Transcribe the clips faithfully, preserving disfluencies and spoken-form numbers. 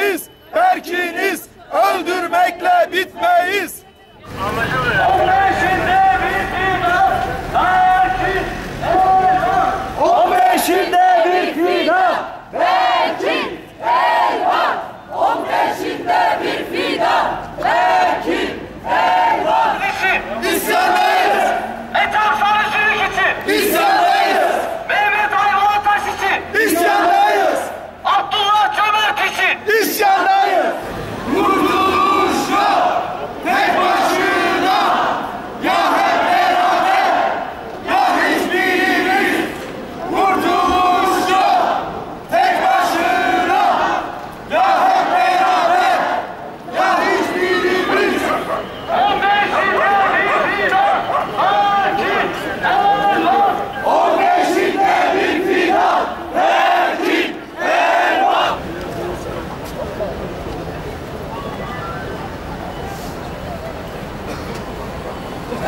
Berkiniz, Berkiniz, öldürmekle bitmeyiz. Anlaşılıyor.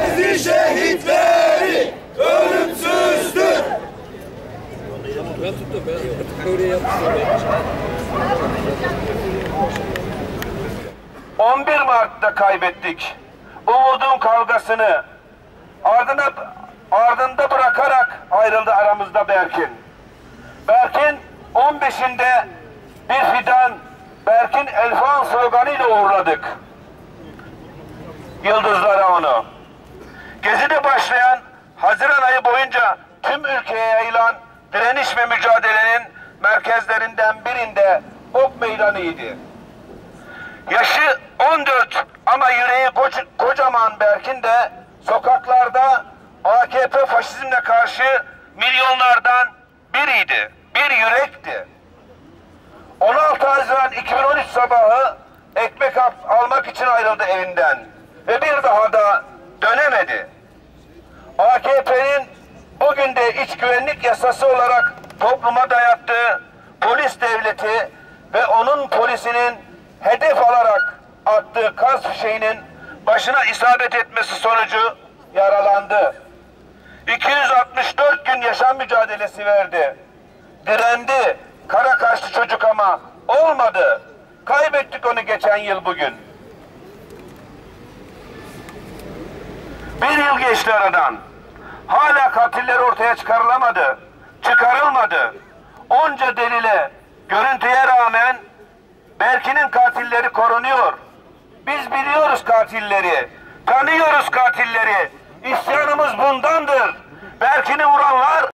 Ezil şehitleri ölümsüzdür. Ben tuttum ben. on bir Mart'ta kaybettik. Umudun kavgasını ardına ardında bırakarak ayrıldı aramızda Berkin. Berkin on beşinde bir fidan Berkin Elvan sloganıyla uğurladık. Yıldızlara onu. Gezi'de başlayan Haziran ayı boyunca tüm ülkeye yayılan direniş ve mücadelenin merkezlerinden birinde Ok Meydanı'ydı. Yaşı on dört ama yüreği kocaman Berkin de sokaklarda A K P faşizmle karşı milyonlardan biriydi, bir yürekti. on altı Haziran iki bin on üç sabahı ekmek almak için ayrıldı evinden ve bir daha da dönemedi. A K P'nin bugün de iç güvenlik yasası olarak topluma dayattığı polis devleti ve onun polisinin hedef alarak attığı gaz fişeğinin başına isabet etmesi sonucu yaralandı. iki yüz altmış dört gün yaşam mücadelesi verdi. Direndi kara kaşlı çocuk ama olmadı. Kaybettik onu geçen yıl bugün. Bir yıl geçti aradan. Hala katiller ortaya çıkarılamadı. Çıkarılmadı. Onca delile, görüntüye rağmen Berkin'in katilleri korunuyor. Biz biliyoruz katilleri. Tanıyoruz katilleri. İsyanımız bundandır. Berkin'i vuran